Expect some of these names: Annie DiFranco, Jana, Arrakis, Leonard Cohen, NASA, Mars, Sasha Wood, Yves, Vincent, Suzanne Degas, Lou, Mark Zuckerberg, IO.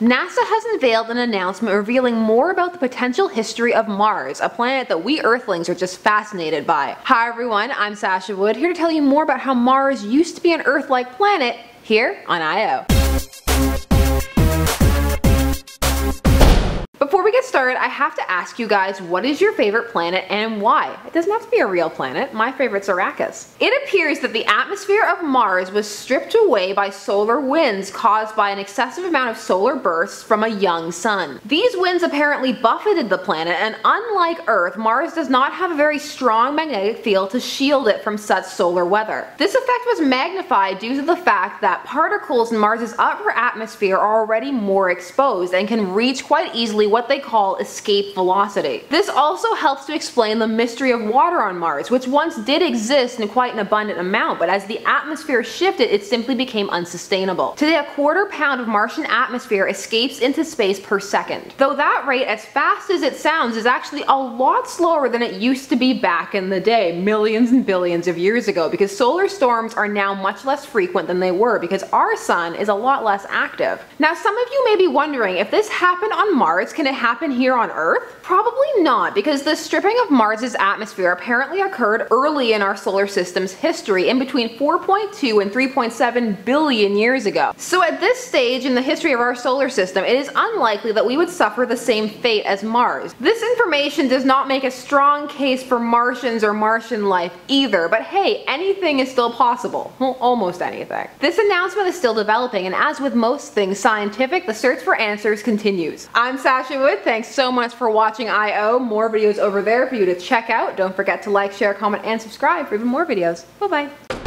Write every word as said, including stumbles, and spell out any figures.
NASA has unveiled an announcement revealing more about the potential history of Mars, a planet that we Earthlings are just fascinated by. Hi everyone, I'm Sasha Wood, here to tell you more about how Mars used to be an Earth-like planet, here on I O. Before we get started, I have to ask you guys, what is your favorite planet and why? It doesn't have to be a real planet. My favorite's Arrakis. It appears that the atmosphere of Mars was stripped away by solar winds caused by an excessive amount of solar bursts from a young sun. These winds apparently buffeted the planet, and unlike Earth, Mars does not have a very strong magnetic field to shield it from such solar weather. This effect was magnified due to the fact that particles in Mars's upper atmosphere are already more exposed and can reach quite easily what they call escape velocity. This also helps to explain the mystery of water on Mars, which once did exist in quite an abundant amount, but as the atmosphere shifted, it simply became unsustainable. Today, a quarter pound of Martian atmosphere escapes into space per second, though that rate, as fast as it sounds, is actually a lot slower than it used to be back in the day, millions and billions of years ago, because solar storms are now much less frequent than they were because our sun is a lot less active. Now, some of you may be wondering, if this happened on Mars, can it happen here on Earth? Probably not, because the stripping of Mars's atmosphere apparently occurred early in our solar system's history, in between four point two and three point seven billion years ago. So at this stage in the history of our solar system, it is unlikely that we would suffer the same fate as Mars. This information does not make a strong case for Martians or Martian life either, but hey, anything is still possible. Well, almost anything. This announcement is still developing, and as with most things scientific, the search for answers continues. I'm Sasha Wood. Thanks so much for watching I O. More videos over there for you to check out. Don't forget to like, share, comment, and subscribe for even more videos. Bye bye.